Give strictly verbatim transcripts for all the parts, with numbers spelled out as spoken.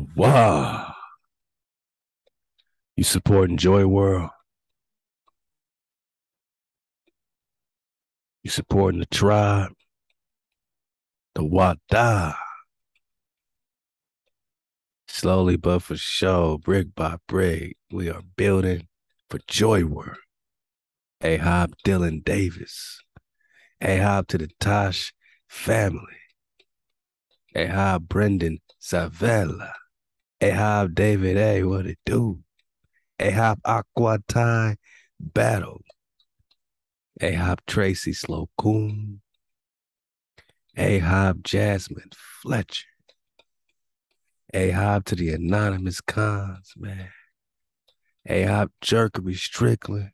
Hawah! You supporting Joy World? You supporting the tribe? The Wada. Slowly but for sure, brick by brick, we are building for Joy World. Ahab Dylan Davis. Ahab to the Tosh family. Ahab Brendan Savella. Ahab David A. What it do? Ahab Aquatine Battle. Ahab Tracy Slocum. Ahab Jasmine Fletcher. Ahab to the Anonymous Cons, man. Ahab Jerkery Strickland.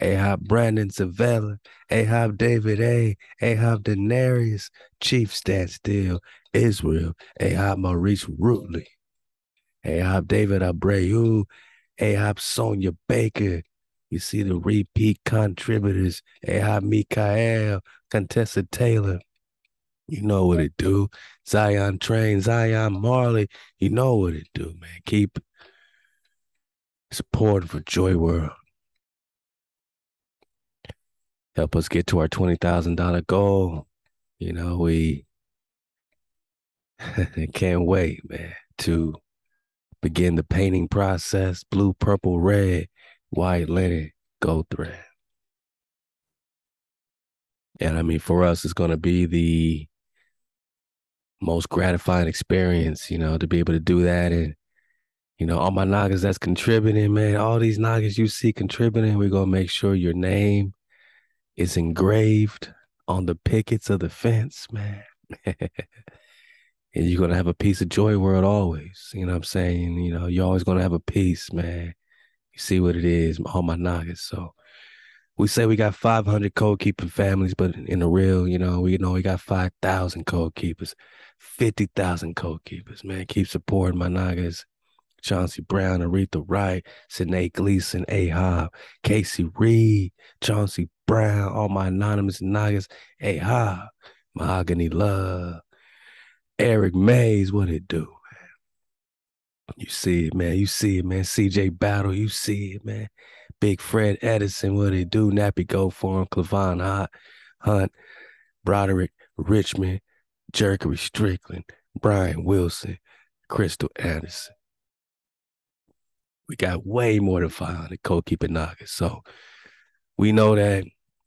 Ahab Brandon Savella. Ahab David A. Ahab Denarius Chief Standstill Israel. Ahab Maurice Rootley. Ahab David Abreu. Ahab Sonia Baker. You see the repeat contributors. Ahab Mikael Contessa Taylor. You know what it do. Zion Train. Zion Marley. You know what it do, man. Keep supporting for Joy World. Help us get to our twenty thousand dollars goal. You know, we can't wait, man, to begin the painting process. Blue, purple, red, white linen, gold thread. And I mean, for us, it's going to be the most gratifying experience, you know, to be able to do that. And, you know, all my Nagas that's contributing, man, all these Nagas you see contributing, we're going to make sure your name is engraved on the pickets of the fence, man. And you're going to have a piece of Joy World always. You know what I'm saying? You know, you're always going to have a piece, man. You see what it is, all my Nagas. So we say we got five hundred code-keeping families, but in the real, you know, we know we got five thousand code-keepers, fifty thousand code-keepers, man. Keep supporting my Nagas. Chauncey Brown, Aretha Wright, Sinead Gleason, Ahab, Casey Reed, Chauncey Brown, all my anonymous Nagas, Ahab, Mahogany Love, Eric Mays, what it do, man? You see it, man. You see it, man. C J Battle, you see it, man. Big Fred Edison, what it do? Nappy Go for him, Clavon Hunt, Broderick Richmond, Jerkery Strickland, Brian Wilson, Crystal Anderson. We got way more than five hundred code-keeping Nagas. So we know that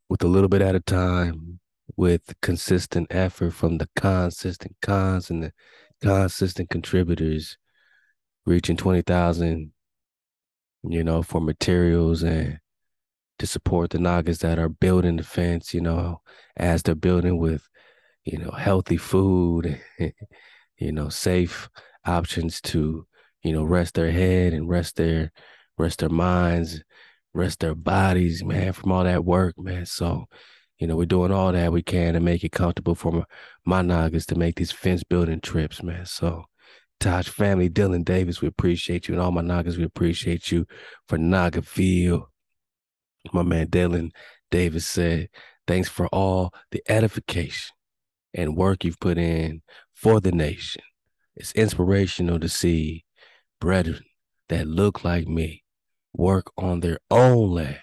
with a little bit at a time, with consistent effort from the consistent cons and the consistent contributors, reaching twenty thousand, you know, for materials and to support the Nagas that are building the fence, you know, as they're building with, you know, healthy food, you know, safe options to, you know, rest their head and rest their, rest their minds, rest their bodies, man, from all that work, man. So, you know, we're doing all that we can to make it comfortable for my, my Nagas to make these fence building trips, man. So, Tosh family, Dylan Davis, we appreciate you. And all my Nagas, we appreciate you for Nagaville. My man Dylan Davis said, thanks for all the edification and work you've put in for the nation. It's inspirational to see brethren that look like me work on their own land.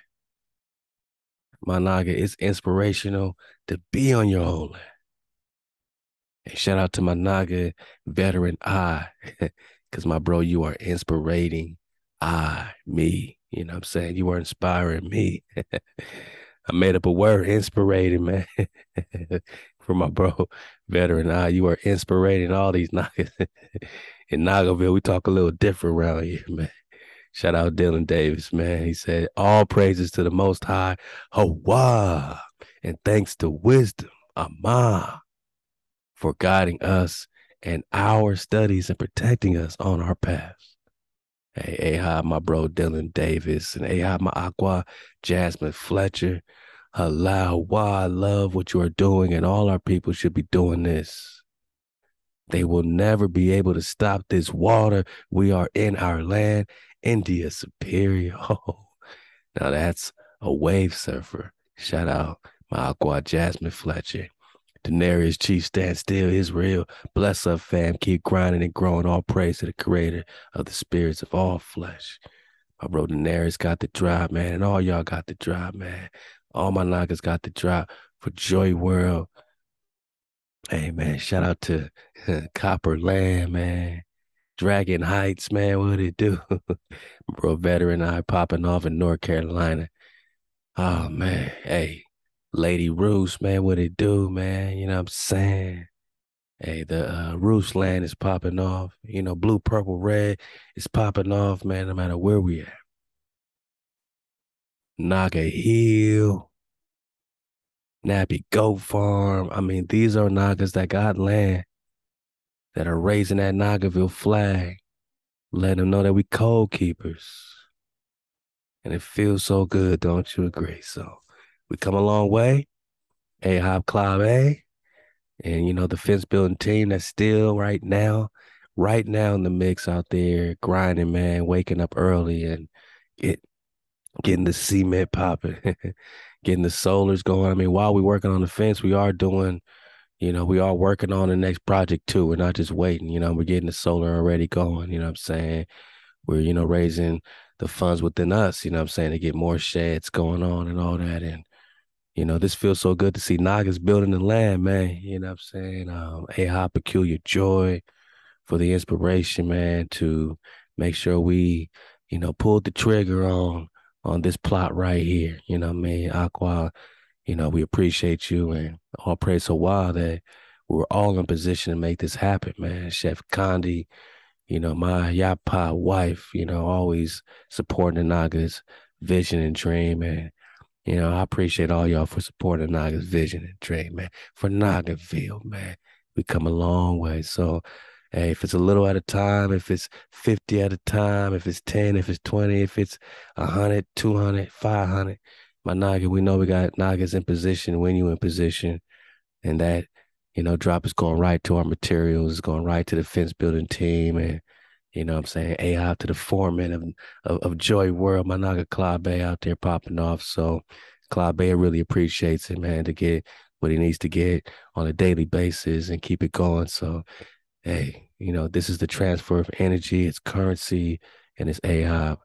My Naga, it's inspirational to be on your own land. And shout out to my Naga veteran I, because my bro, you are inspirating I, me. You know what I'm saying? You are inspiring me. I made up a word, inspirating, man. For my bro, veteran I, you are inspirating all these Nagas. In Nagaville, we talk a little different around here, man. Shout out Dylan Davis, man. He said, all praises to the Most High, Hawa, and thanks to wisdom, Amma, for guiding us and our studies and protecting us on our paths. Hey, Ahab, my bro, Dylan Davis, and Ahab, my Aqua, Jasmine Fletcher, Halawa, I love what you are doing, and all our people should be doing this. They will never be able to stop this water. We are in our land, India Superior. Oh, now that's a wave surfer. Shout out my Aqua Jasmine Fletcher. Daenerys, chief, stand still, Israel. Bless up, fam. Keep grinding and growing. All praise to the creator of the spirits of all flesh. My bro Daenerys got the drop, man. And all y'all got the drop, man. All my Nagas got the drop for Joy World. Hey, man, shout out to Copper Land, man. Dragon Heights, man, what it do? Bro, veteran eye popping off in North Carolina. Oh, man, hey, Lady Roos, man, what it do, man? You know what I'm saying? Hey, the uh, Roos land is popping off. You know, blue, purple, red is popping off, man, no matter where we at. Naga Hill, Nappy Goat Farm. I mean, these are Nagas that got land, that are raising that Nagaville flag, letting them know that we code keepers. And it feels so good, don't you agree? So we come a long way. A-Hop Club A. And, you know, the fence-building team that's still right now, right now in the mix out there, grinding, man, waking up early and get, getting the cement popping, getting the solars going. I mean, while we're working on the fence, we are doing... You know, we are working on the next project, too. We're not just waiting. You know, we're getting the solar already going. You know what I'm saying? We're, you know, raising the funds within us, you know what I'm saying, to get more sheds going on and all that. And, you know, this feels so good to see Nagas building the land, man. You know what I'm saying? Um, A-Hop, Peculiar Joy for the inspiration, man, to make sure we, you know, pulled the trigger on on this plot right here. You know what I mean? Aqua. You know, we appreciate you and all praise so wild that we were all in position to make this happen, man. Chef Condi, you know, my Yapa wife, you know, always supporting the Naga's vision and dream. And, you know, I appreciate all y'all for supporting Naga's vision and dream, man. For Nagaville, man, we come a long way. So, hey, if it's a little at a time, if it's fifty at a time, if it's ten, if it's twenty, if it's one hundred, two hundred, five hundred, my Naga, we know we got Nagas in position, when you in position, and that, you know, drop is going right to our materials, it's going right to the fence building team, and, you know what I'm saying, A-Hop to the foreman of, of, of Joy World, my Naga Klabe out there popping off, so Klabe really appreciates it, man, to get what he needs to get on a daily basis and keep it going, so, hey, you know, this is the transfer of energy, it's currency, and it's A-Hop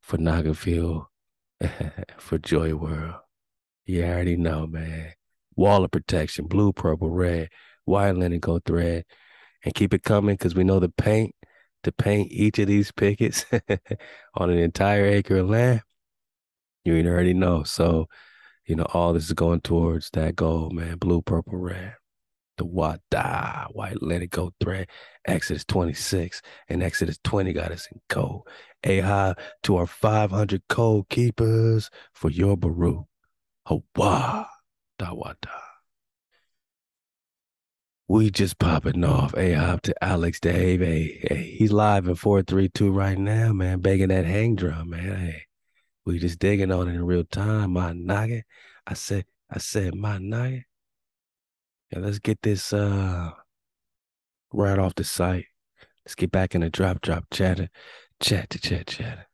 for Nagaville. For Joy World. You already know, man. Wall of protection, blue, purple, red, white linen, gold thread. And keep it coming because we know the paint, to paint each of these pickets on an entire acre of land, you already know. So, you know, all this is going towards that goal, man. Blue, purple, red. The Wada, white linen, gold thread. Exodus twenty-six and Exodus twenty got us in gold. A-Hop to our five hundred code keepers for your Baru. Hawa, Dawada. We just popping off. A-Hop to Alex Dave. Hey, hey, he's live in four three two right now, man, banging that hang drum, man. Hey, we just digging on it in real time. My Naga. I said, I said, my Naga. Yeah, let's get this uh, right off the site. Let's get back in the drop, drop chatter. Chat to chat, chat.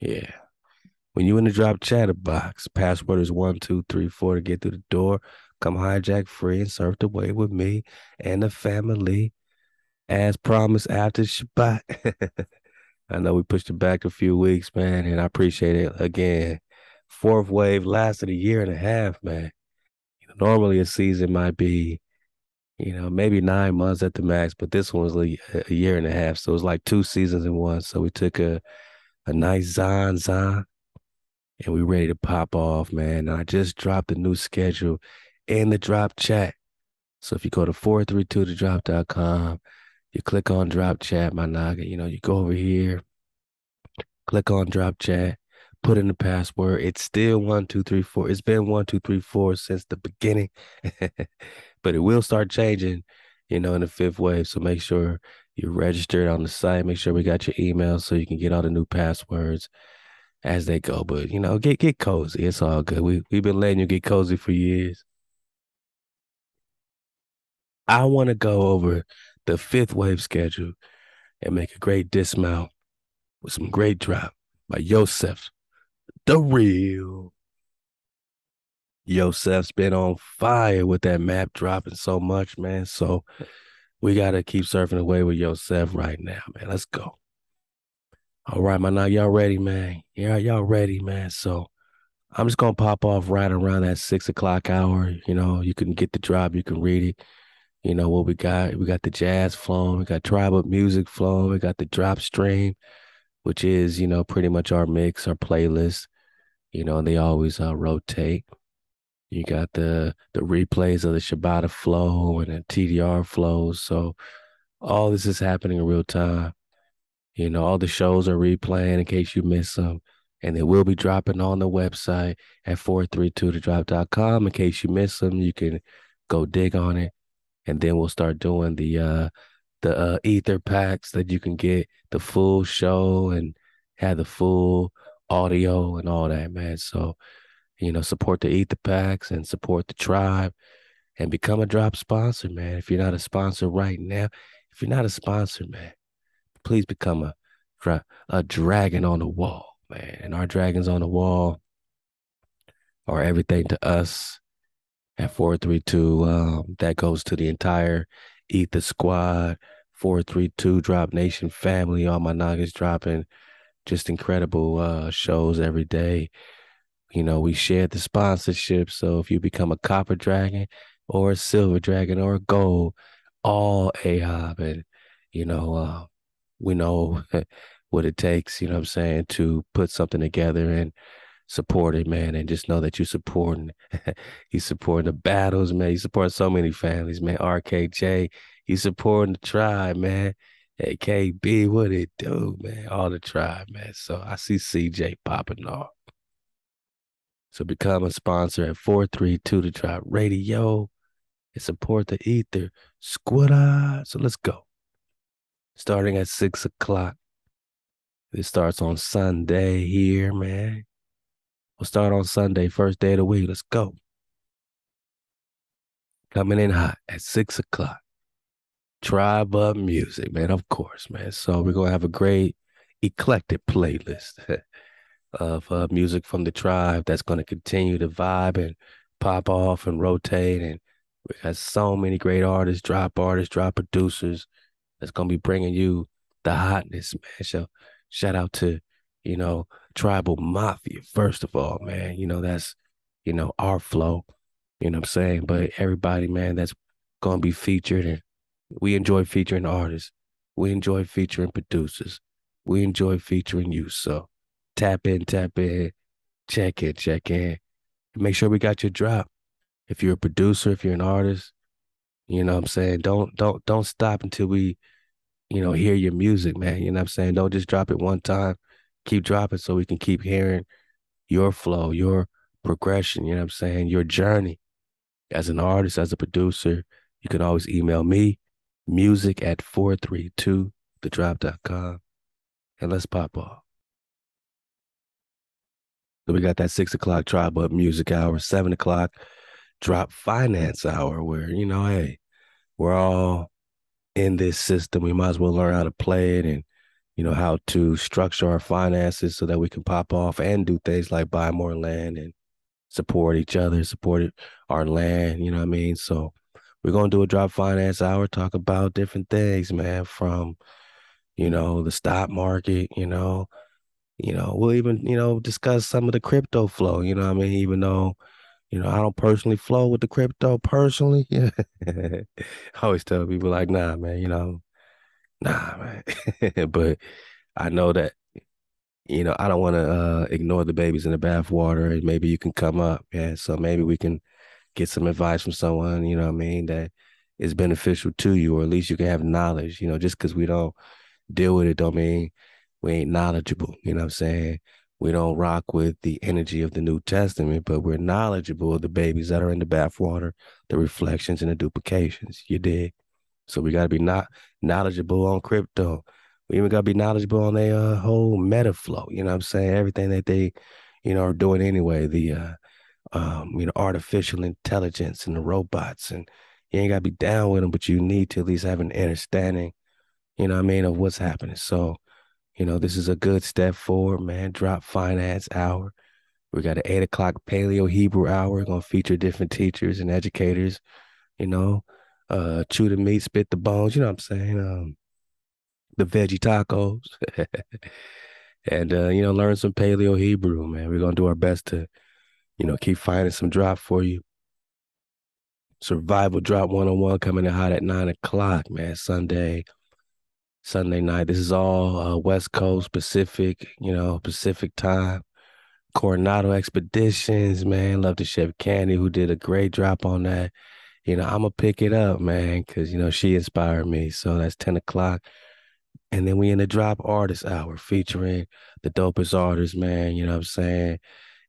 Yeah. When you in the drop chatter box, password is one, two, three, four to get through the door. Come hijack free and surf the wave with me and the family. As promised after Shabbat. I know we pushed it back a few weeks, man, and I appreciate it. Again, fourth wave lasted a year and a half, man. You know, normally a season might be, you know, maybe nine months at the max, but this one was like a year and a half, so it was like two seasons in one. So we took a, a nice zon zon, and we ready to pop off, man. And I just dropped the new schedule in the drop chat. So if you go to four three two the drop dot com, you click on drop chat, my Naga. You know, you go over here, click on drop chat, put in the password. It's still one, two, three, four. It's been one, two, three, four since the beginning, but it will start changing, you know, in the fifth wave. So make sure you're registered on the site. Make sure we got your email so you can get all the new passwords as they go. But, you know, get, get cozy. It's all good. We, we've been letting you get cozy for years. I want to go over the fifth wave schedule and make a great dismount with some great drop by Yosef, the real. Yosef's been on fire with that map dropping so much, man. So we got to keep surfing away with Yosef right now, man. Let's go. All right, my nigga, y'all ready, man? Yeah, y'all ready, man. So I'm just going to pop off right around that six o'clock hour. You know, you can get the drop. You can read it. You know what we got? We got the jazz flowing. We got tribal music flowing. We got the drop stream, which is, you know, pretty much our mix, our playlist. You know, and they always uh, rotate. You got the the replays of the Shibata flow and the T D R flows. So all this is happening in real time. You know, all the shows are replaying in case you miss them. And they will be dropping on the website at four three two the drop dot com. In case you miss them, you can go dig on it. And then we'll start doing the uh, the uh, ether packs that you can get the full show and have the full audio and all that, man. So, you know, support the ether packs and support the tribe and become a drop sponsor, man. If you're not a sponsor right now, if you're not a sponsor, man, please become a, dra- a dragon on the wall, man. And our dragons on the wall are everything to us at four three two. Um, that goes to the entire Ether Squad, four three two Drop Nation family. All my Nagas dropping just incredible uh, shows every day. You know, we shared the sponsorship. So if you become a copper dragon or a silver dragon or a gold, all A H O B. And, you know, uh, we know what it takes, you know what I'm saying, to put something together and support it, man. And just know that you're supporting. He's supporting the battles, man. He's supporting so many families, man. R K J, he's supporting the tribe, man. Hey, K B, what it do, man? All the tribe, man. So I see C J popping off. So become a sponsor at four three two The Drop Radio and support the Ether Squad. So let's go. Starting at six o'clock. This starts on Sunday here, man. We'll start on Sunday, first day of the week. Let's go. Coming in hot at six o'clock. Tribe Up Music, man, of course, man. So we're going to have a great eclectic playlist of uh, music from the tribe that's going to continue to vibe and pop off and rotate. And we got so many great artists, drop artists, drop producers that's going to be bringing you the hotness, man. So shout out to, you know, Tribal Mafia, first of all, man. You know, that's, you know, our flow, you know what I'm saying? But everybody, man, that's going to be featured. And we enjoy featuring artists. We enjoy featuring producers. We enjoy featuring you. So tap in, tap in, check in, check in. Make sure we got your drop. If you're a producer, if you're an artist, you know what I'm saying? Don't, don't, don't stop until we, you know, hear your music, man. You know what I'm saying? Don't just drop it one time. Keep dropping so we can keep hearing your flow, your progression, you know what I'm saying? Your journey as an artist, as a producer. You can always email me, music at four three two the drop dot com. And let's pop off. So we got that six o'clock Tribe Up Music Hour, seven o'clock Drop Finance Hour, where, you know, hey, we're all in this system. We might as well learn how to play it and, you know, how to structure our finances so that we can pop off and do things like buy more land and support each other, support our land, you know what I mean? So we're going to do a Drop Finance Hour, talk about different things, man, from, you know, the stock market, you know, You know, we'll even, you know, discuss some of the crypto flow, you know what I mean? Even though, you know, I don't personally flow with the crypto personally. Yeah. I always tell people like, nah, man, you know, nah, man. But I know that, you know, I don't want to uh, ignore the babies in the bathwater, and maybe you can come up. Yeah. So maybe we can get some advice from someone, you know what I mean, that is beneficial to you, or at least you can have knowledge, you know, just because we don't deal with it don't mean we ain't knowledgeable, you know what I'm saying? We don't rock with the energy of the New Testament, but we're knowledgeable of the babies that are in the bathwater, the reflections and the duplications, you dig? So we got to be not knowledgeable on crypto. We even got to be knowledgeable on their uh, whole metaflow, you know what I'm saying? Everything that they, you know, are doing anyway, the, uh, um, you know, artificial intelligence and the robots and You ain't got to be down with them, but you need to at least have an understanding, you know what I mean, of what's happening. So, you know, this is a good step forward, man. Drop Finance Hour. We got an eight o'clock Paleo Hebrew Hour. Going to feature different teachers and educators, you know. Uh, chew the meat, spit the bones, you know what I'm saying? Um, the veggie tacos. And, uh, you know, learn some Paleo Hebrew, man. We're going to do our best to, you know, keep finding some drop for you. Survival Drop one oh one coming in hot at nine o'clock, man, Sunday, Sunday night. This is all uh, West Coast, Pacific, you know, Pacific time. Coronado Expeditions, man. Love to Chef Candy, who did a great drop on that. You know, I'm going to pick it up, man, because, you know, she inspired me. So that's ten o'clock. And then we in the Drop Artist Hour featuring the dopest artists, man, you know what I'm saying?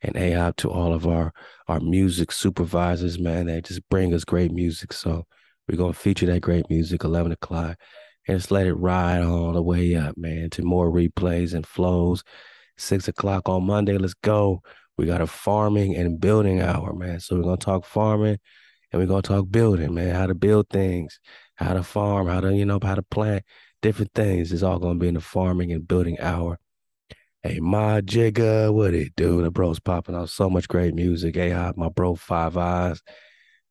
And A-Hop to all of our, our music supervisors, man, that just bring us great music. So we're going to feature that great music, eleven o'clock, and just let it ride all the way up, man, to more replays and flows. six o'clock on Monday, let's go. We got a farming and building hour, man. So we're going to talk farming and we're going to talk building, man, how to build things, how to farm, how to, you know, how to plant. Different things. It's all going to be in the farming and building hour. Hey, my jigga, what it do? The bro's popping out so much great music. Hey, I, my bro, Five Eyes,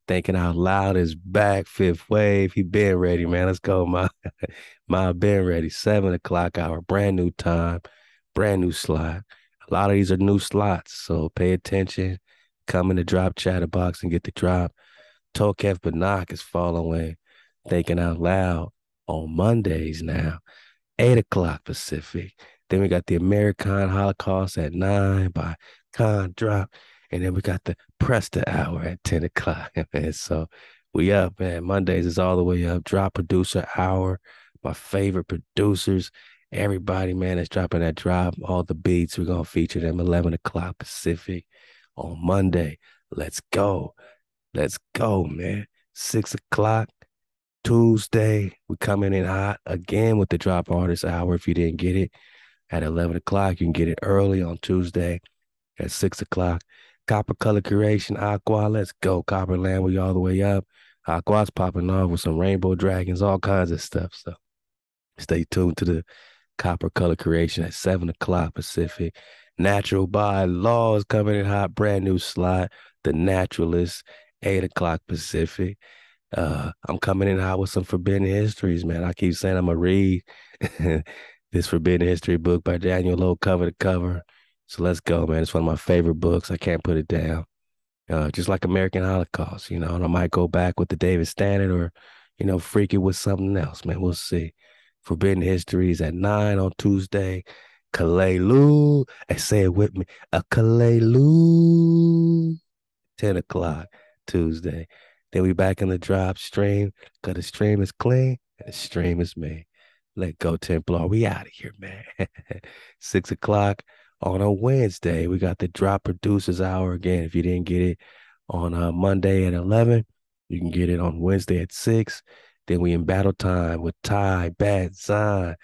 Thinking Out Loud is back. Fifth Wave. He been ready, man. Let's go, my. My been ready. Seven o'clock hour. Brand new time. Brand new slot. A lot of these are new slots, so pay attention. Come in the Drop Chatterbox and get the drop. Tokef Banach is following Thinking Out Loud on Mondays now, eight o'clock Pacific. Then we got the American Holocaust at nine by Con Drop. And then we got the Prester Hour at ten o'clock. Man. So we up, man. Mondays is all the way up. Drop Producer Hour. My favorite producers. Everybody, man, that's dropping that drop. All the beats. We're going to feature them eleven o'clock Pacific on Monday. Let's go. Let's go, man. six o'clock. Tuesday, we're coming in hot again with the Drop Artist Hour. If you didn't get it at eleven o'clock, you can get it early on Tuesday at six o'clock. Copper Color Creation, Aqua, let's go. Copperland, we all the way up. Aqua's popping off with some rainbow dragons, all kinds of stuff. So stay tuned to the Copper Color Creation at seven o'clock Pacific. Natural by Law is coming in hot, brand new slot. The Naturalist, eight o'clock Pacific. Uh, I'm coming in hot with some Forbidden Histories, man. I keep saying I'm going to read this Forbidden History book by Daniel Lowe cover to cover. So let's go, man. It's one of my favorite books. I can't put it down. Uh, just like American Holocaust, you know, and I might go back with the David Standard or, you know, freak it with something else, man. We'll see. Forbidden Histories at nine on Tuesday. Kalelu. I say it with me. A Kalelu. ten o'clock Tuesday. Then we back in the drop stream, because the stream is clean and the stream is me. Let go, Templar. We out of here, man. Six o'clock on a Wednesday. We got the Drop Producers Hour again. If you didn't get it on uh, Monday at eleven, you can get it on Wednesday at six. Then we in battle time with Ty, Bad Zine,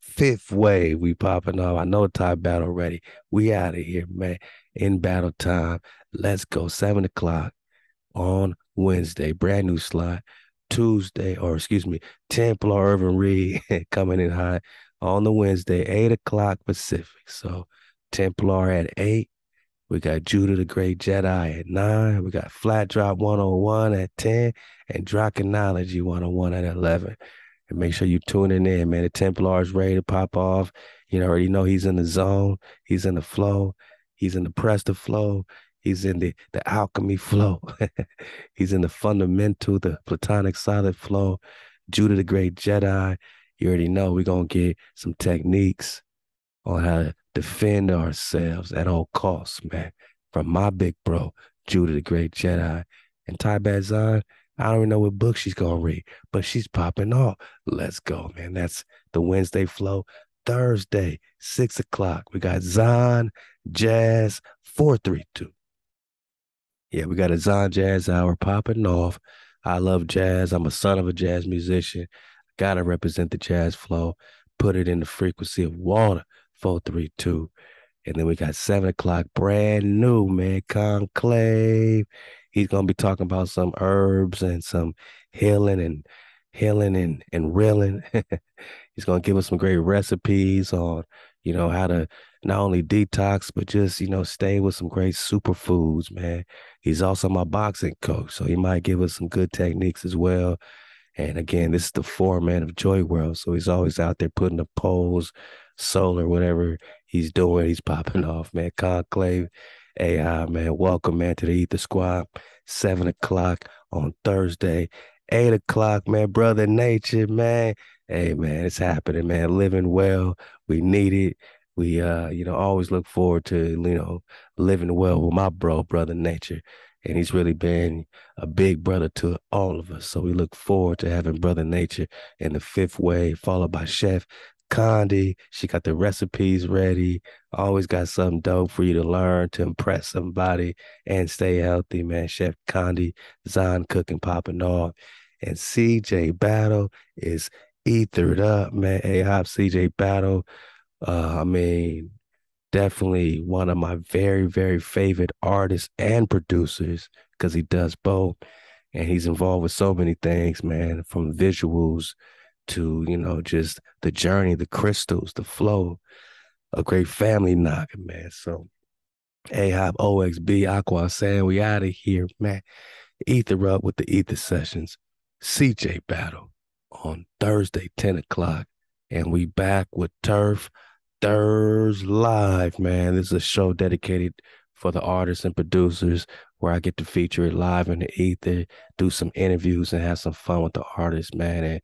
Fifth Wave. We popping off. I know Ty battle ready. We out of here, man. In battle time. Let's go. Seven o'clock on Wednesday, brand new slot. Tuesday, or excuse me, Templar Urban Reed coming in hot on the Wednesday, eight o'clock Pacific. So Templar at eight. We got Judah the Great Jedi at nine. We got Flat Drop one oh one at ten and Draconology one oh one at eleven. And make sure you tune in, in man. The Templar is ready to pop off. You already know he's in the zone. He's in the flow. He's in the press to flow. He's in the, the alchemy flow. He's in the fundamental, the platonic solid flow. Judah the Great Jedi. You already know we're going to get some techniques on how to defend ourselves at all costs, man. From my big bro, Judah the Great Jedi. And Ty Bazan, I don't even know what book she's going to read, but she's popping off. Let's go, man. That's the Wednesday flow. Thursday, six o'clock. We got Zon Jazz four three two. Yeah, we got a Zon Jazz Hour popping off. I love jazz. I'm a son of a jazz musician. I got to represent the jazz flow. Put it in the frequency of water, four three two. And then we got seven o'clock, brand new, man, Conclave. He's going to be talking about some herbs and some healing and healing and, and reeling. He's going to give us some great recipes on, you know, how to not only detox, but just, you know, stay with some great superfoods, man. He's also my boxing coach, so he might give us some good techniques as well. And again, this is the foreman of Joy World, so he's always out there putting the polls, solar, whatever he's doing, he's popping off, man. Conclave A I, man. Welcome, man, to the Ether Squad. seven o'clock on Thursday. eight o'clock, man. Brother Nature, man. Hey, man, it's happening, man. Living well. We need it. We, uh, you know, always look forward to, you know, living well with my bro, Brother Nature. And he's really been a big brother to all of us. So we look forward to having Brother Nature in the fifth wave, followed by Chef Condi. She got the recipes ready. Always got something dope for you to learn, to impress somebody and stay healthy, man. Chef Condi, Zion cooking, popping off. And C J Battle is ethered up, man. A-Hop, C J Battle. Uh, I mean, definitely one of my very, very favorite artists and producers, because he does both. And he's involved with so many things, man, from visuals to, you know, just the journey, the crystals, the flow, a great family knocking, man. So A-Hop, O X B, Aqua, saying we out of here, man. Ether up with the Ether Sessions. C J Battle on Thursday, ten o'clock. And we back with Turf Thurs Live, man. This is a show dedicated for the artists and producers where I get to feature it live in the ether, do some interviews and have some fun with the artists, man. And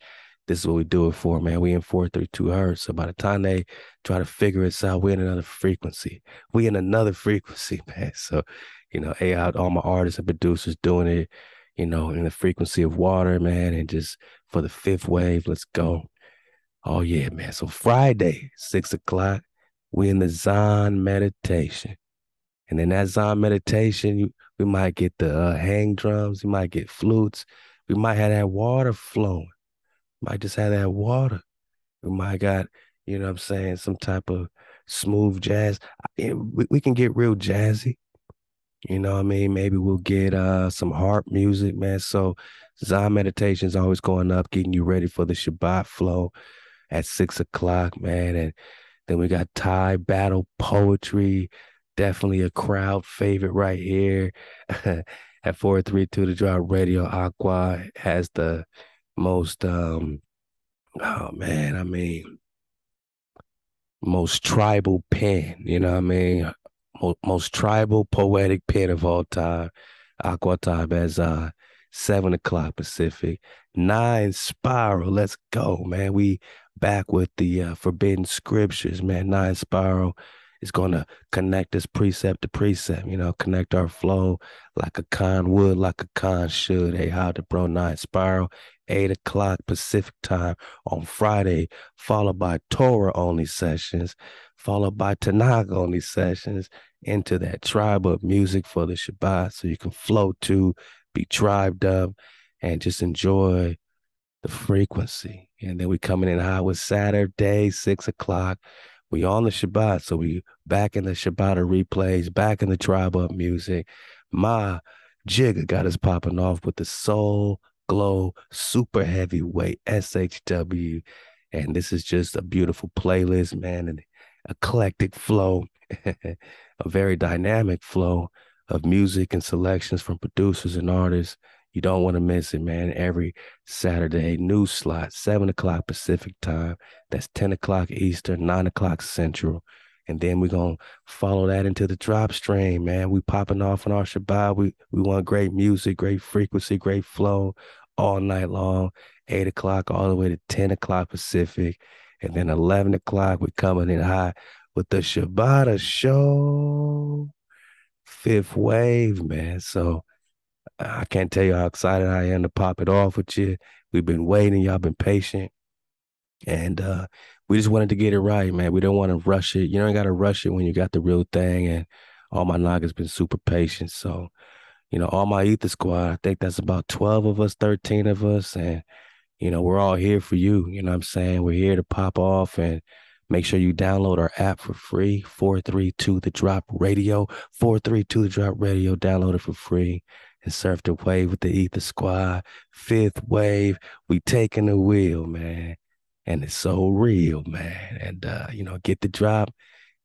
this is what we do it for, man. We in four thirty-two hertz. So by the time they try to figure us out, we're in another frequency. We in another frequency, man. So, you know, hey, out all my artists and producers doing it, you know, in the frequency of water, man. And just for the fifth wave, let's go. Oh, yeah, man. So Friday, six o'clock, we in the Zen meditation. And in that Zen meditation, you, we might get the uh, hang drums. We might get flutes. We might have that water flowing. Might just have that water. We might got, you know what I'm saying, some type of smooth jazz. I, we, we can get real jazzy. You know what I mean? Maybe we'll get uh, some harp music, man. So Zen meditation is always going up, getting you ready for the Shabbat flow at six o'clock, man. And then we got Thai battle poetry. Definitely a crowd favorite right here. At four three two The Drop Radio, Aqua has the most, um, oh, man, I mean, most tribal pen, you know what I mean? Most, most tribal poetic pen of all time. Aqua Tab as uh, seven o'clock Pacific. nine Spiral, let's go, man. We back with the uh, forbidden scriptures, man. Nine Spiral is going to connect us precept to precept, you know, connect our flow like a con would, like a con should. Hey, how to bro, Nine Spiral, eight o'clock Pacific time on Friday, followed by Torah-only sessions, followed by Tanakh-only sessions, into that tribe of music for the Shabbat, so you can flow to, be tribed up, and just enjoy the frequency. And then we coming in hot with Saturday, six o'clock. We on the Shabbat, so we back in the Shabbat replays, back in the tribe up music. Ma Jigga got us popping off with the Soul Glow Super Heavyweight S H W. And this is just a beautiful playlist, man, an eclectic flow, a very dynamic flow of music and selections from producers and artists. You don't want to miss it, man. Every Saturday, new slot, seven o'clock Pacific time. That's ten o'clock Eastern, nine o'clock Central. And then we're going to follow that into the drop stream, man. We popping off on our Shabbat. We, we want great music, great frequency, great flow all night long, eight o'clock all the way to ten o'clock Pacific. And then eleven o'clock, we're coming in hot with the Shabbat Show, fifth wave, man. So I can't tell you how excited I am to pop it off with you. We've been waiting. Y'all been patient. And uh, we just wanted to get it right, man. We don't want to rush it. You don't got to rush it when you got the real thing. And all my Nog has been super patient. So, you know, all my Ether Squad, I think that's about twelve of us, thirteen of us. And, you know, we're all here for you. You know what I'm saying? We're here to pop off and make sure you download our app for free, four three two The Drop Radio, four three two The Drop Radio. Download it for free. It surfed a wave with the Ether Squad. Fifth wave, we taking the wheel, man. And it's so real, man. And, uh, you know, get the drop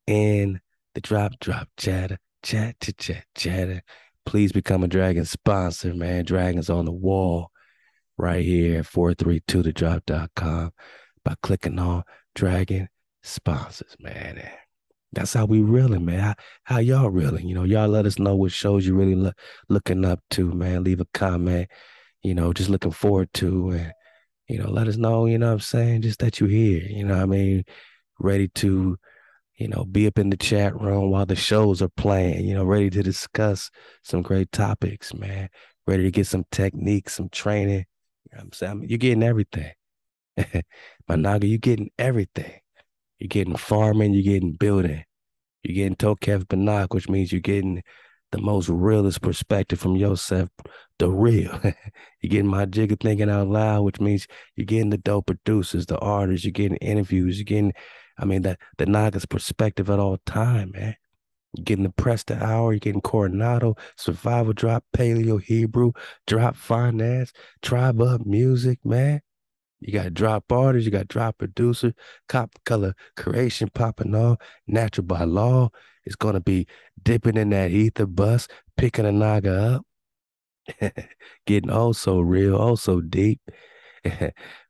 in, the drop, drop, chatter, chatter, chatter, chatter. Please become a Dragon sponsor, man. Dragons on the wall right here at four three two the drop dot com by clicking on Dragon Sponsors, man. And that's how we reeling, man. How, how y'all reeling? You know, y'all let us know what shows you really lo- looking up to, man. Leave a comment, you know, just looking forward to, and, you know, let us know, you know what I'm saying, just that you're here, you know what I mean, ready to, you know, be up in the chat room while the shows are playing, you know, ready to discuss some great topics, man, ready to get some techniques, some training, you know what I'm saying, I mean, you're getting everything. My Naga, you're getting everything. You're getting farming, you're getting building, you're getting Tokev Banach, which means you're getting the most realist perspective from Yosef, the real. You're getting my jigger thinking out loud, which means you're getting the dope producers, the artists, you're getting interviews, you're getting, I mean, the, the Naga's perspective at all time, man. You're getting the Prester Hour, you're getting Coronado, Survival Drop, Paleo Hebrew, Drop Finance, Tribe Up Music, man. You got drop artists, you got drop producer, cop color creation popping off, natural by law. It's going to be dipping in that ether bus, picking a Naga up, getting also real, also deep,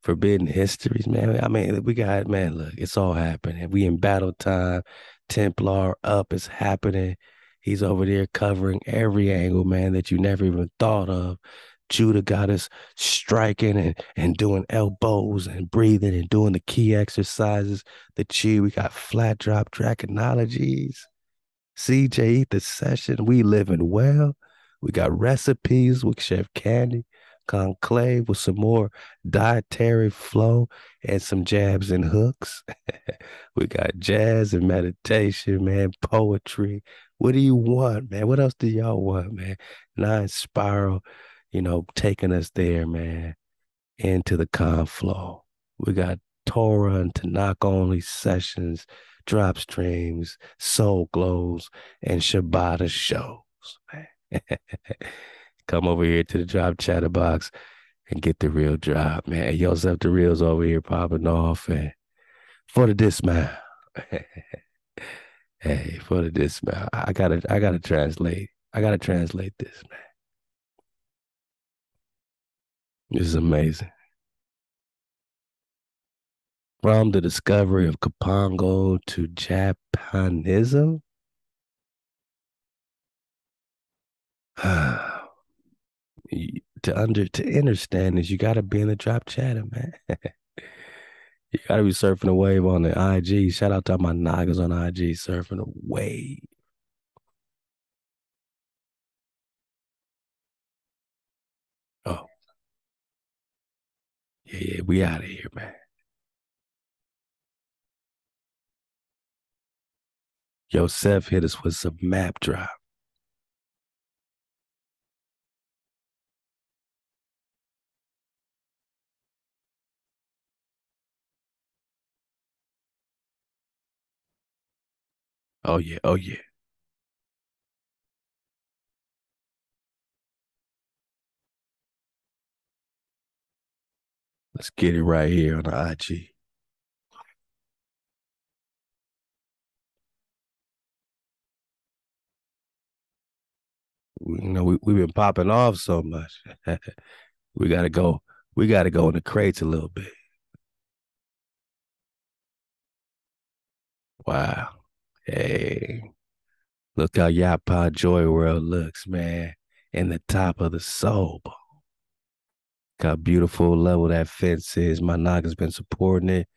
forbidden histories, man. I mean, we got, man, look, it's all happening. We in battle time, Templar up, it's happening. He's over there covering every angle, man, that you never even thought of. Judah got us striking and, and doing elbows and breathing and doing the key exercises, the chi. We got flat drop draconologies, C J the session. We living well. We got recipes with Chef Candy, conclave with some more dietary flow and some jabs and hooks. We got jazz and meditation, man, poetry. What do you want, man? What else do y'all want, man? Nine Spiral, you know, taking us there, man, into the conflow. We got Torah and Tanakh only sessions, drop streams, soul glows, and Shabbat shows, man. Come over here to the drop chatter box and get the real drop, man. Yosef the Real's over here popping off, and for the dismount. Hey, for the dismount. I gotta, I gotta translate. I gotta translate this, man. This is amazing. From the discovery of Kapongo to Japanism. to under to understand this, you gotta be in the drop chatter, man. You gotta be surfing the wave on the I G. Shout out to my Nagas on I G, surfing the wave. Yeah, yeah, we out of here, man. Yosef hit us with some map drop. Oh, yeah, oh, yeah. Let's get it right here on the I G. You know, we, we've been popping off so much. we gotta go, we gotta go in the crates a little bit. Wow. Hey. Look how Yapa Joy World looks, man. In the top of the soul. How beautiful level that fence is. My Naga's been supporting it,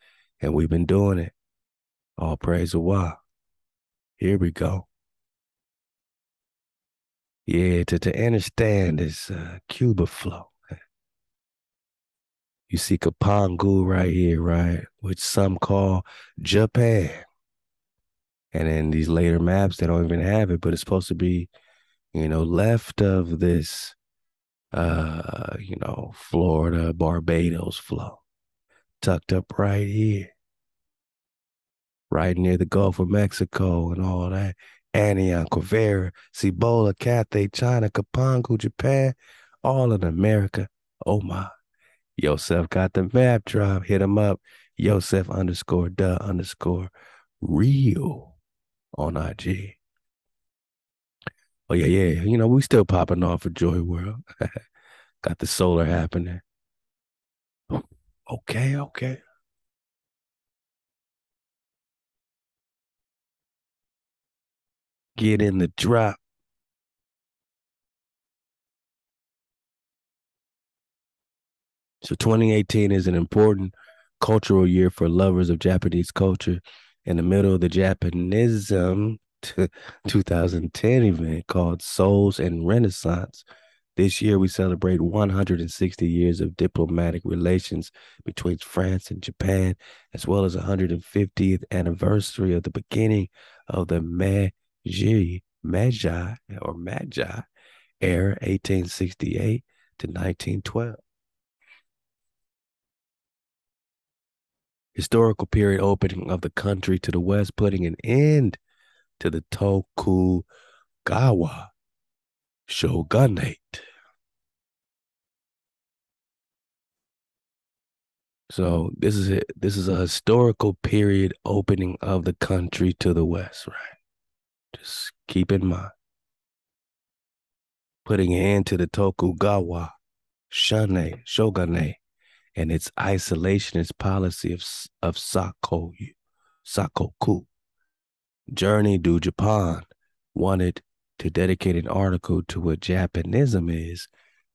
and we've been doing it. All praise the Wah. Here we go. Yeah, to, to understand this uh, Cuba flow. You see Cipangu right here, right? Which some call Japan. And in these later maps, they don't even have it, but it's supposed to be, you know, left of this Uh, you know, Florida, Barbados flow, tucked up right here, right near the Gulf of Mexico and all that. Anion, Corvera, Cibola, Cathay, China, Kapongo, Japan, all in America. Oh my. Yosef got the map drop. Hit him up. Yosef underscore duh underscore real on I G. Oh, yeah, yeah. You know, we still popping off for Joy World. Got the solar happening. Okay, okay. Get in the drop. So twenty eighteen is an important cultural year for lovers of Japanese culture. In the middle of the Japanism twenty ten event called Souls and Renaissance, this year we celebrate one hundred sixty years of diplomatic relations between France and Japan, as well as one hundred fiftieth anniversary of the beginning of the Meiji. Meiji, Magi, or Magi, era eighteen sixty-eight to nineteen twelve. Historical period opening of the country to the west, putting an end to the Tokugawa Shogunate. So this is it. This is a historical period opening of the country to the west, right? Just keep in mind. Putting an end to the Tokugawa Shogunate and its isolationist policy of, of Sakoku. Sakoku. Journey to Japan wanted to dedicate an article to what Japanism is.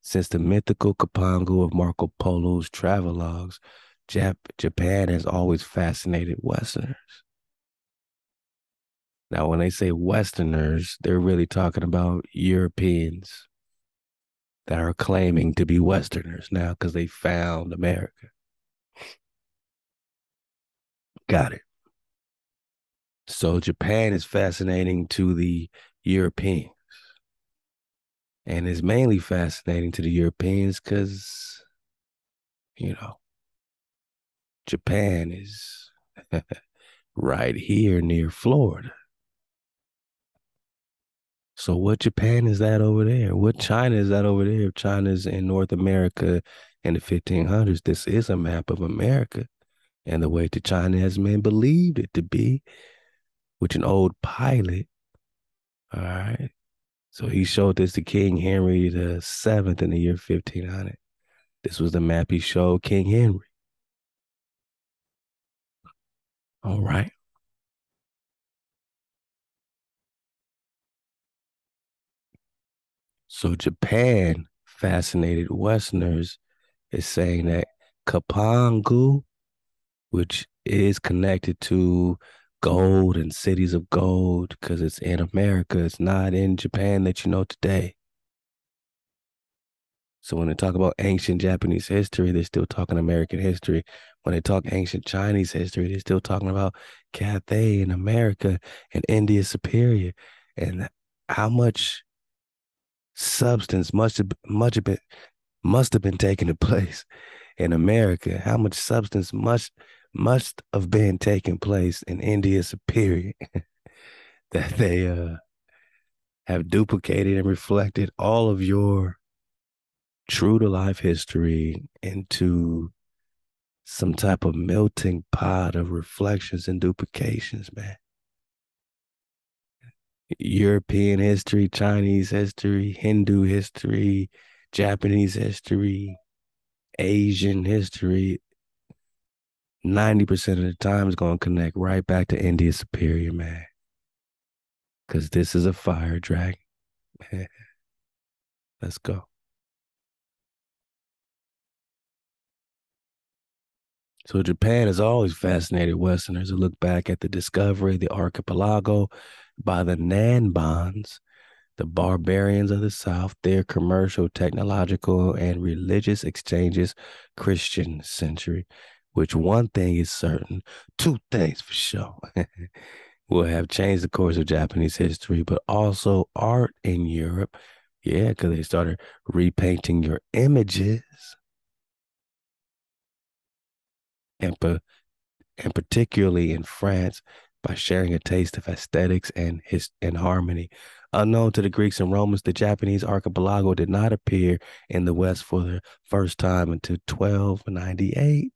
Since the mythical Kapongo of Marco Polo's travelogues, Jap- Japan has always fascinated Westerners. Now, when they say Westerners, they're really talking about Europeans that are claiming to be Westerners now because they found America. Got it. So Japan is fascinating to the Europeans. And it's mainly fascinating to the Europeans because, you know, Japan is right here near Florida. So what Japan is that over there? What China is that over there? If China's in North America in the fifteen hundreds, this is a map of America and the way to China has men believed it to be, which an old pilot, all right? So he showed this to King Henry the Seventh in the year fifteen hundred. This was the map he showed King Henry. All right. So Japan fascinated Westerners is saying that Kapongu, which is connected to gold and cities of gold because it's in America, it's not in Japan that you know today. So when they talk about ancient Japanese history, they're still talking American history. When they talk ancient Chinese history, they're still talking about Cathay and America and India Superior and how much substance must have, much have been, must have been taking place in America. How much substance must must have been taking place in India Superior that they uh, have duplicated and reflected all of your true to life history into some type of melting pot of reflections and duplications, man. European history, Chinese history, Hindu history, Japanese history, Asian history, ninety percent of the time is going to connect right back to India Superior, man. Because this is a fire dragon. Let's go. So Japan has always fascinated Westerners who look back at the discovery of the archipelago by the Nanbans, the barbarians of the South, their commercial, technological, and religious exchanges, Christian century, which one thing is certain, two things for sure, will have changed the course of Japanese history, but also art in Europe. Yeah, because they started repainting your images. And, per, and particularly in France, by sharing a taste of aesthetics and his and harmony. Unknown to the Greeks and Romans, the Japanese archipelago did not appear in the West for the first time until twelve ninety-eight.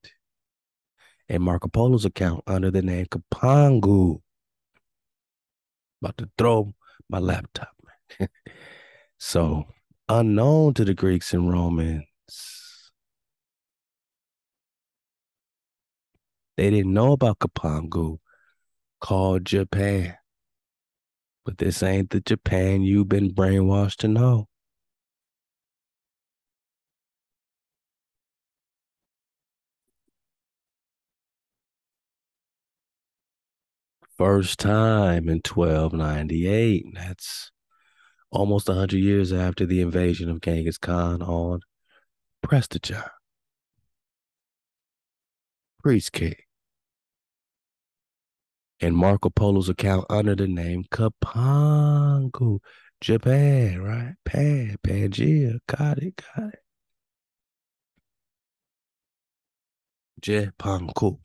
In Marco Polo's account, under the name Cipangu. About to throw my laptop. So, unknown to the Greeks and Romans, they didn't know about Cipangu, called Japan. But this ain't the Japan you've been brainwashed to know. First time in twelve ninety-eight. That's almost one hundred years after the invasion of Genghis Khan on Prester John, priest king. In Marco Polo's account, under the name Cipangu, Japan, right? Pan, Pangea, got it, got it. Cipangu.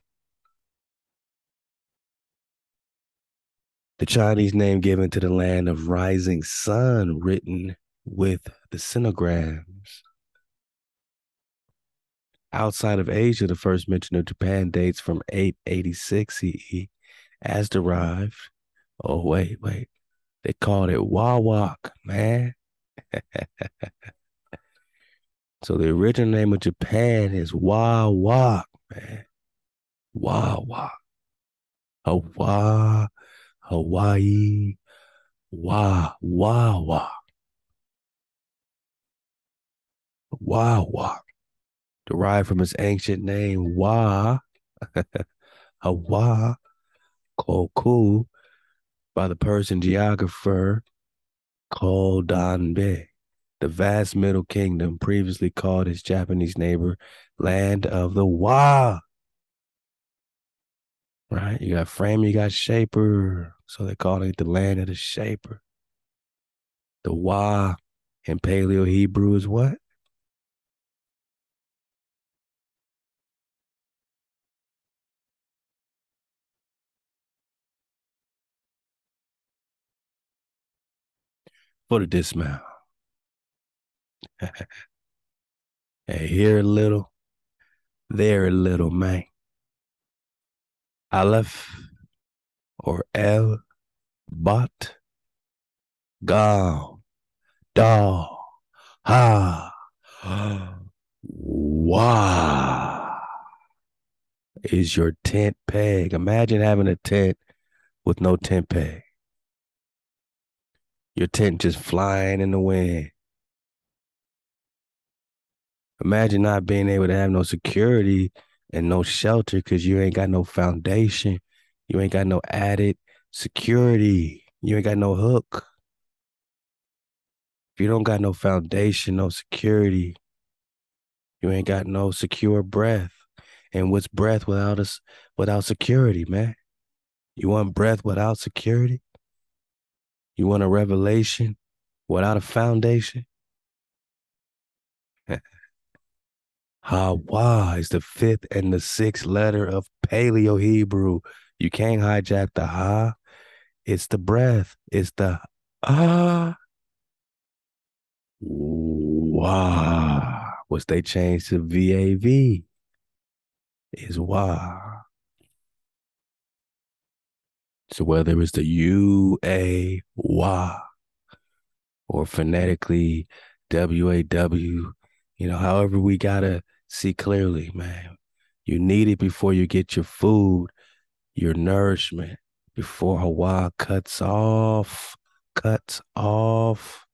The Chinese name given to the land of rising sun, written with the sinograms. Outside of Asia, the first mention of Japan dates from eight eighty-six C E, as derived. Oh, wait, wait. They called it Wawak, man. So the original name of Japan is Wawak, man. Wawak. Hawaii. Hawaii, wah, wah, wah, wah, wah, derived from its ancient name, wah, Hawa, Koku, by the Persian geographer Kodanbe, the vast Middle Kingdom, previously called its Japanese neighbor, land of the wah. Right, you got framer, you got shaper, so they call it the land of the shaper. The Wa in Paleo Hebrew is what? For the dismount. And hey, here a little, there a little, man. Aleph or El Bat Gao Dao Ha Wah is your tent peg. Imagine having a tent with no tent peg. Your tent just flying in the wind. Imagine not being able to have no security and no shelter because you ain't got no foundation. You ain't got no added security. You ain't got no hook. If you don't got no foundation, no security, you ain't got no secure breath. And what's breath without us, without security, man? You want breath without security? You want a revelation without a foundation? Hawa is the fifth and the sixth letter of Paleo Hebrew. You can't hijack the ha. It's the breath. It's the ah. Wah, which they changed to V A V, is wah. So whether it's the U A wah or phonetically W A W, you know, however we gotta see clearly, man. You need it before you get your food, your nourishment, before Hawa cuts off, cuts off,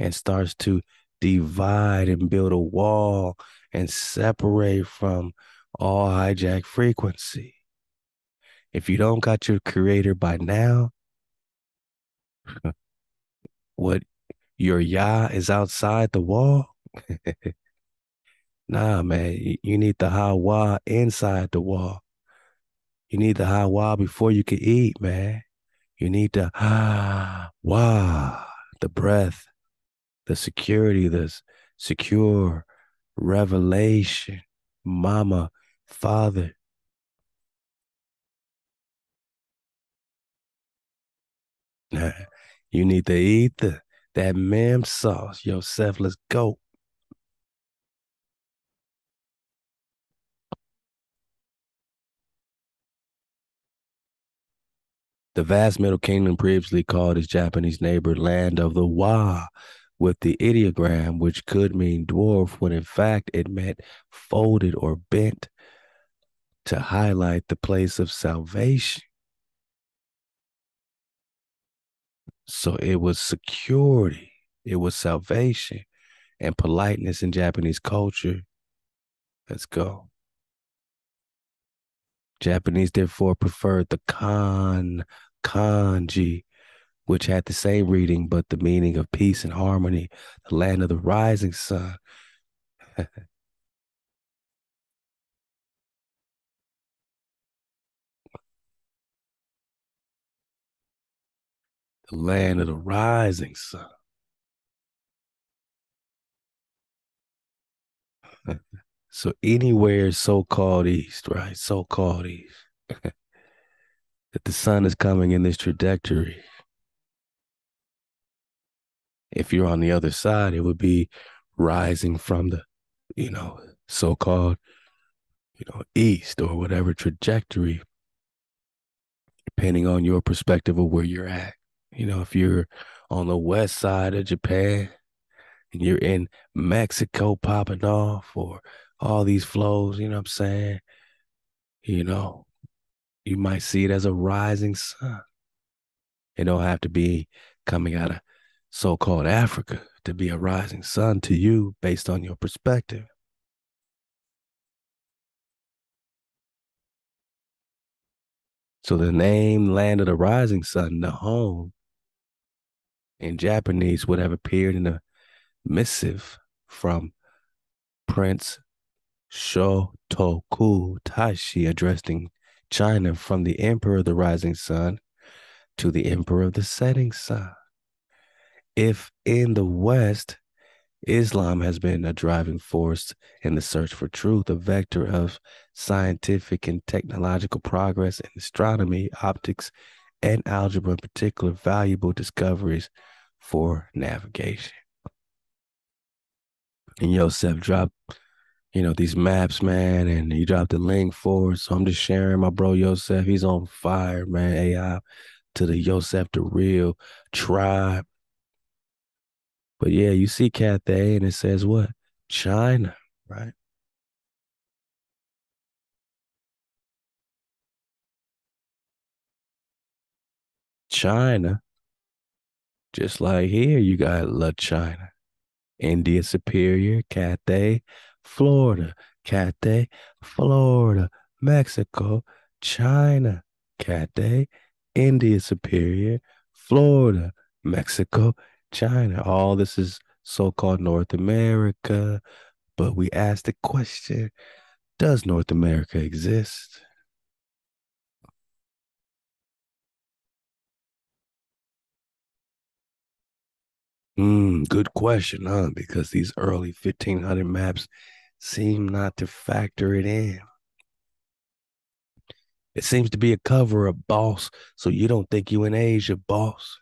and starts to divide and build a wall and separate from all hijacked frequency. If you don't got your creator by now, what, your Yah is outside the wall? Nah, man, you need the Hawa inside the wall. You need the Hawa before you can eat, man. You need the Hawa, the breath, the security, the secure revelation, mama, father. Nah, you need the ether, that ma'am sauce. Yosef, let's go. The vast Middle Kingdom previously called its Japanese neighbor Land of the Wa, with the ideogram, which could mean dwarf, when in fact it meant folded or bent, to highlight the place of salvation. So it was security, it was salvation, and politeness in Japanese culture. Let's go. Japanese therefore preferred the kan, kanji, which had the same reading but the meaning of peace and harmony, the land of the rising sun. The land of the rising sun. So anywhere so-called east, right? So-called east. That the sun is coming in this trajectory. If you're on the other side, it would be rising from the, you know, so-called, you know, east or whatever trajectory, depending on your perspective of where you're at. You know, if you're on the west side of Japan and you're in Mexico popping off or all these flows, you know what I'm saying? You know, you might see it as a rising sun. It don't have to be coming out of so-called Africa to be a rising sun to you based on your perspective. So the name Land of the Rising Sun, the home, in Japanese would have appeared in a missive from Prince Shotoku Taishi addressing China from the Emperor of the Rising Sun to the Emperor of the Setting Sun. If in the West, Islam has been a driving force in the search for truth, a vector of scientific and technological progress in astronomy, optics, and algebra, in particular, valuable discoveries for navigation. And Yosef dropped, you know, these maps, man, and he dropped the link for it. So I'm just sharing my bro Yosef. He's on fire, man. A I to the Yosef, the real tribe. But yeah, you see Cathay, and it says what? China, right? China, just like here, you got La China. India Superior, Cathay, Florida, Cathay, Florida, Mexico, China, Cathay, India Superior, Florida, Mexico, China. All this is so-called North America, but we asked the question, does North America exist? Mm, good question, huh? Because these early fifteen hundred maps seem not to factor it in. It seems to be a cover-up, boss, so you don't think you in Asia, boss.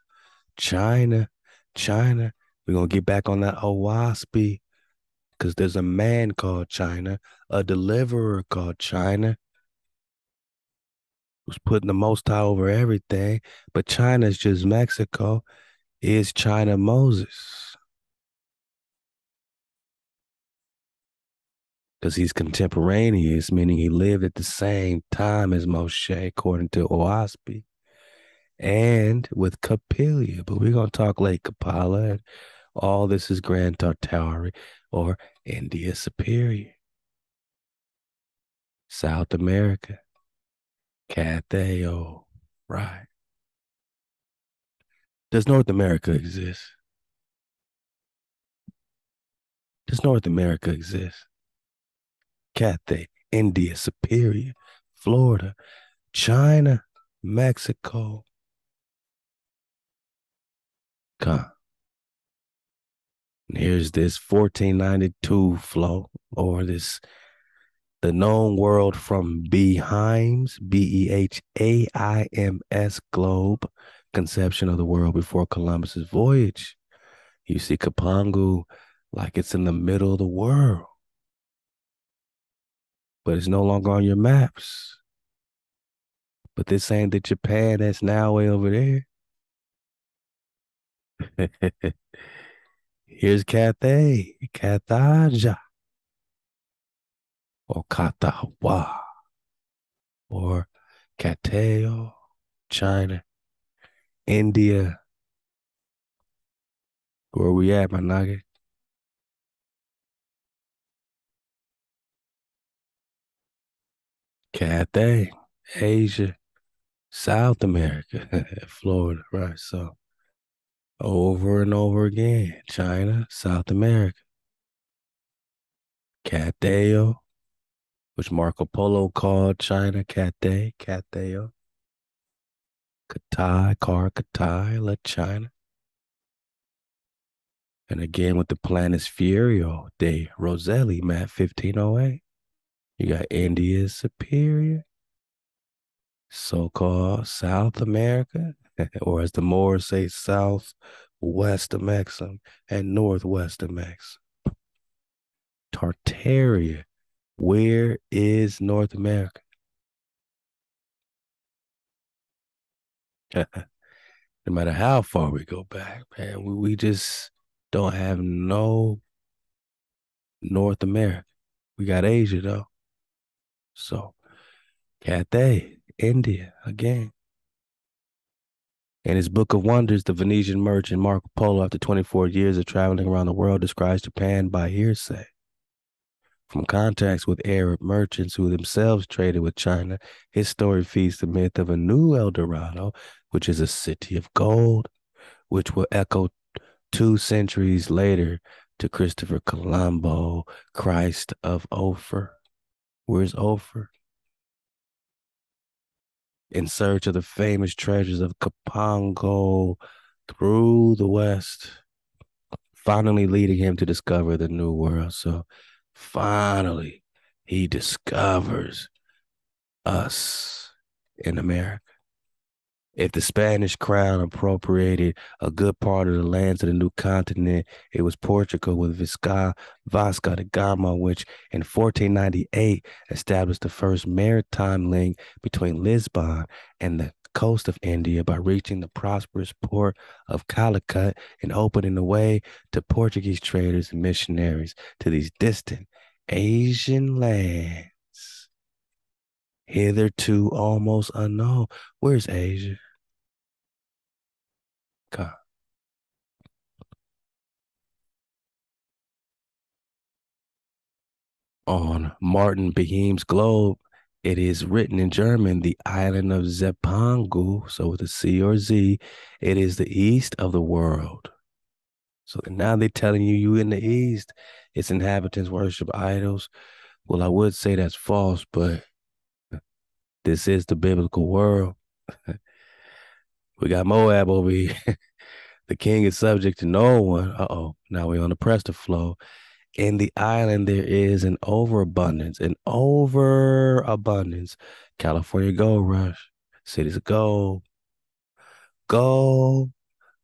China. China, we're going to get back on that Owaspy, because there's a man called China, a deliverer called China, who's putting the Most High over everything, but China's just Mexico. Is China Moses? Because he's contemporaneous, meaning he lived at the same time as Moshe, according to Owaspy. And with Kapilia, but we're going to talk late Kapala, and all this is Grand Tartaria or India Superior. South America, Cathay, oh, right. Does North America exist? Does North America exist? Cathay, India Superior, Florida, China, Mexico, Khan. And here's this fourteen ninety-two flow, or this, the known world from Behaim's, B E H A I M S globe, conception of the world before Columbus's voyage. You see Cipangu like it's in the middle of the world, but it's no longer on your maps. But this ain't the Japan that's now way over there. Here's Cathay, Cathaja, or Katawa, or Cateo, China, India. Where we at, my nugget? Cathay, Asia, South America, Florida, right? So over and over again, China, South America. Cathayo, which Marco Polo called China, Cathay, Cathayo. Cathay, Car, Cathay, La China. And again with the planets Furio de Roselli, map fifteen oh eight. You got India Superior, so-called South America, or as the Moors say, southwest of Mexico and northwest of Mexico. Tartaria, where is North America? No matter how far we go back, man, we, we just don't have no North America. We got Asia, though. So, Cathay, India, again. In his Book of Wonders, the Venetian merchant Marco Polo, after twenty-four years of traveling around the world, describes Japan by hearsay. From contacts with Arab merchants who themselves traded with China, his story feeds the myth of a new El Dorado, which is a city of gold, which will echo two centuries later to Christopher Colombo, Christ of Ophir. Where's Ophir? In search of the famous treasures of Kapongo through the West, finally leading him to discover the New World. So finally, he discovers us in America. If the Spanish crown appropriated a good part of the lands of the new continent, it was Portugal with Vasco da Gama, which in fourteen ninety-eight established the first maritime link between Lisbon and the coast of India by reaching the prosperous port of Calicut and opening the way to Portuguese traders and missionaries to these distant Asian lands, hitherto almost unknown. Where's Asia? God. On Martin Behaim's globe, it is written in German, the island of Cipangu, so with a C or Z, it is the east of the world. So now they're telling you, you in the east, its inhabitants worship idols. Well, I would say that's false, but this is the biblical world. We got Moab over here. The king is subject to no one. Uh-oh, now we're on the Prester flow. In the island, there is an overabundance, an overabundance. California gold rush, cities of gold. Gold,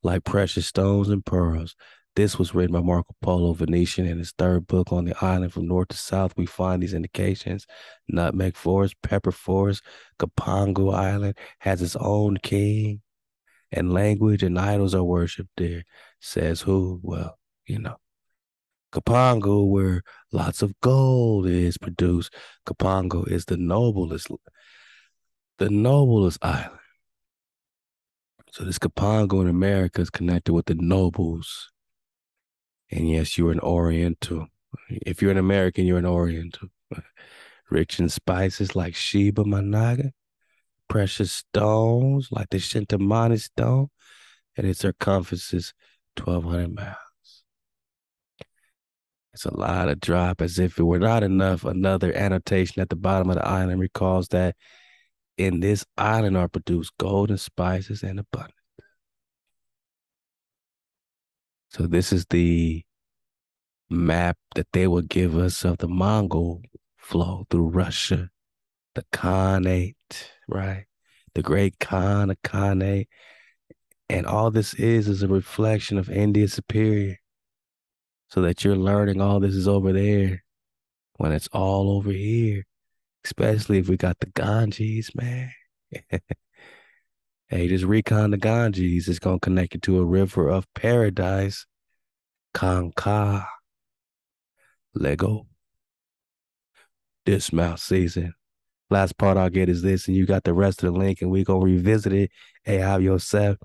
like precious stones and pearls. This was written by Marco Polo, Venetian, in his third book on the island. From north to south, we find these indications. Nutmeg Forest, Pepper Forest, Kapongo Island has its own king and language, and idols are worshipped there. Says who? Well, you know. Kapongo, where lots of gold is produced. Kapongo is the noblest, the noblest island. So this Kapongo in America is connected with the nobles. And yes, you're an Oriental. If you're an American, you're an Oriental. Rich in spices like Sheba, Managa. Precious stones like the Shintamani stone. And its circumference is twelve hundred miles. It's a lot of drop. As if it were not enough, another annotation at the bottom of the island recalls that in this island are produced golden spices and abundance. So this is the map that they will give us of the Mongol flow through Russia, the Khanate, right? The great Khan, the Khanate, And all this is is a reflection of India Superior. So that you're learning all this is over there when it's all over here. Especially if we got the Ganges, man. Hey, just recon the Ganges. It's going to connect you to a river of paradise. Kanka. Lego. Dismount season. Last part I'll get is this, and you got the rest of the link, and we're going to revisit it. Hey, I'm Yosef.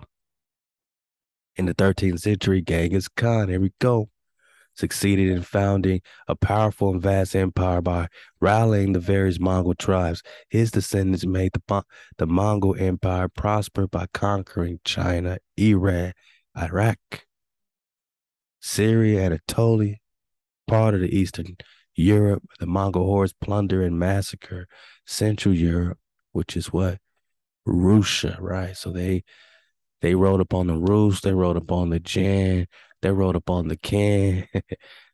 In the thirteenth century, Genghis Khan, here we go, succeeded in founding a powerful and vast empire by rallying the various Mongol tribes. His descendants made the, the Mongol Empire prosper by conquering China, Iran, Iraq, Syria, Anatolia, part of the Eastern Europe. The Mongol hordes plunder and massacre Central Europe, which is what? Russia, right? So they... They rode up on the Rus, they rode up on the Jan, they rode up on the Khan,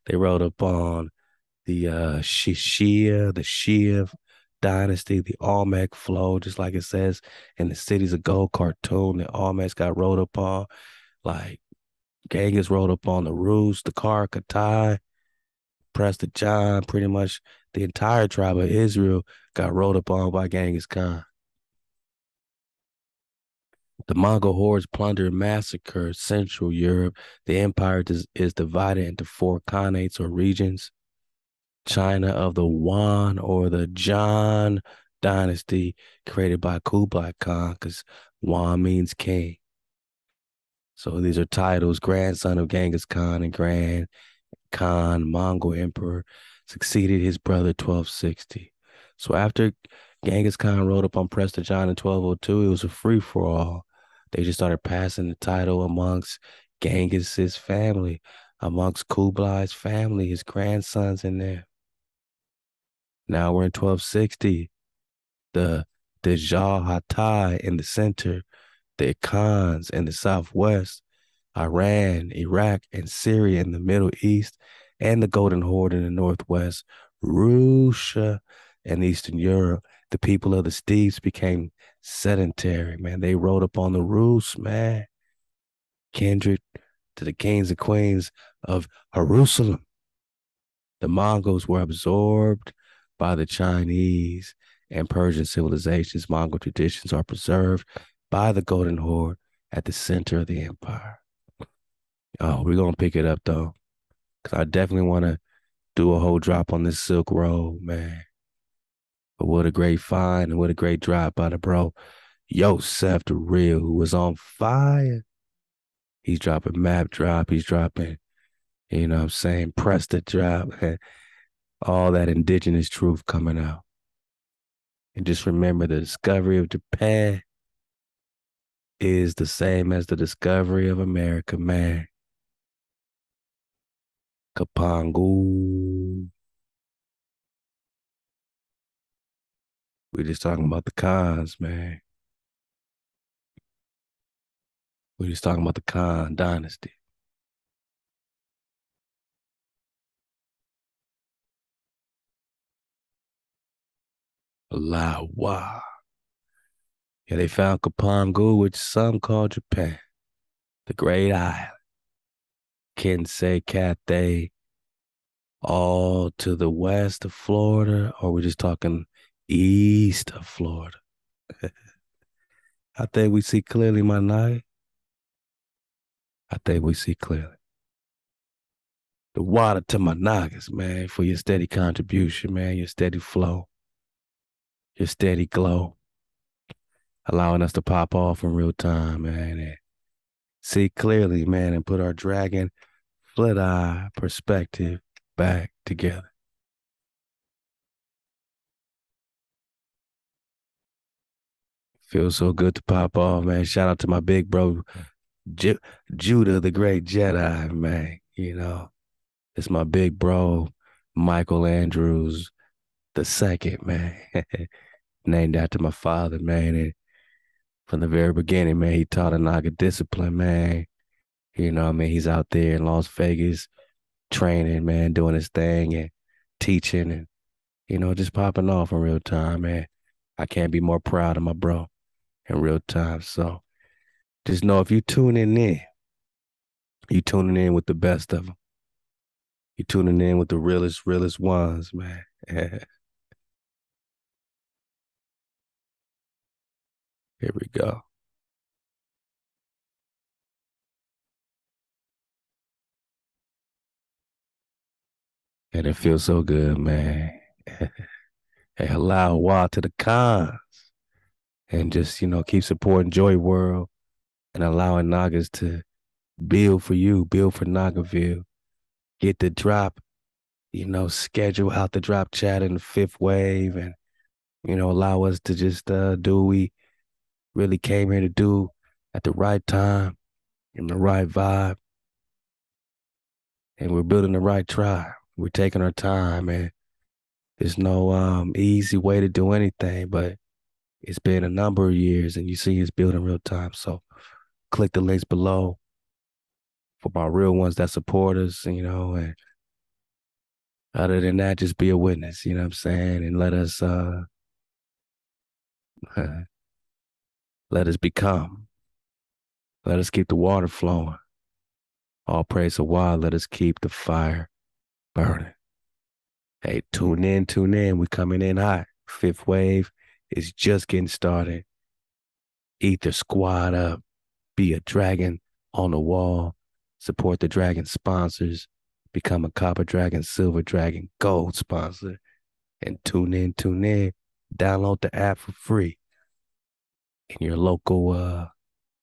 they rode up on the uh, Shishia, the Shia dynasty, the Almec flow, just like it says in the Cities of Gold cartoon, the Almecs got rode up on, like Genghis rode up on the Rus, the Kar, Cathay, Prester John, pretty much the entire tribe of Israel got rode up on by Genghis Khan. The Mongol hordes plunder and massacre Central Europe. The empire is, is divided into four khanates or regions. China of the Wan or the John dynasty created by Kublai Khan, because Wan means king. So these are titles. Grandson of Genghis Khan and Grand Khan, Mongol emperor, succeeded his brother twelve sixty. So after Genghis Khan rode up on Prester John in twelve oh two, it was a free-for-all. They just started passing the title amongst Genghis's family, amongst Kublai's family, his grandsons in there. Now we're in twelve sixty. The the Jahatai in the center, the Khans in the southwest, Iran, Iraq, and Syria in the Middle East, and the Golden Horde in the northwest, Russia in Eastern Europe. The people of the Steves became sedentary, man. They rode up on the Rus, man. Kindred to the kings and queens of Jerusalem. The Mongols were absorbed by the Chinese and Persian civilizations. Mongol traditions are preserved by the Golden Horde at the center of the empire. Oh, we're going to pick it up, though, because I definitely want to do a whole drop on this Silk Road, man. But what a great find and what a great drive by the bro, Yosef the Real, who was on fire. He's dropping map drop. He's dropping, you know what I'm saying, press the drop. All that indigenous truth coming out. And just remember, the discovery of Japan is the same as the discovery of America, man. Kapongo. We're just talking about the Khans, man. We're just talking about the Khan dynasty. La Wa. Yeah, they found Kapongo, which some call Japan, the Great Island, Cathay, Cathay, all to the west of Florida, or we're just talking east of Florida. I think we see clearly, my night. I think we see clearly. The water to my noggins, man, for your steady contribution, man, your steady flow, your steady glow, allowing us to pop off in real time, man, and see clearly, man, and put our dragon flit eye perspective back together. Feels so good to pop off, man. Shout out to my big bro, Ju Judah, the great Jedi, man. You know, it's my big bro, Michael Andrews the second, man. Named after my father, man. And from the very beginning, man, he taught a Naga discipline, man. You know what I mean? He's out there in Las Vegas training, man, doing his thing and teaching and, you know, just popping off in real time, man. I can't be more proud of my bro in real time. So Just know if you tune in there, you tuning in with the best of them. You tuning in with the realest, realest ones, man. Here we go. And it feels so good, man. Hey, hello, wow to the cons. And just, you know, keep supporting Joy World and allowing Nagas to build for you, build for Nagaville. Get the drop, you know, schedule out the drop chat in the fifth wave and, you know, allow us to just uh, do what we really came here to do at the right time in the right vibe. And we're building the right tribe. We're taking our time, and there's no um, easy way to do anything, but it's been a number of years and you see it's building real time. So click the links below for my real ones that support us, you know, and other than that, just be a witness, you know what I'm saying? And let us, uh, let us become, let us keep the water flowing. All praise to God. Let us keep the fire burning. Hey, tune in, tune in. We're coming in hot. Fifth wave is just getting started. Ether Squad up. Be a dragon on the wall. Support the dragon sponsors. Become a copper dragon, silver dragon, gold sponsor. And tune in, tune in. Download the app for free in your local uh,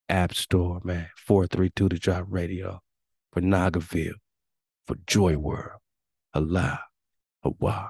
app store, man. four three two The Drop Radio for Nagaville, for Joy World. Allah, Allah.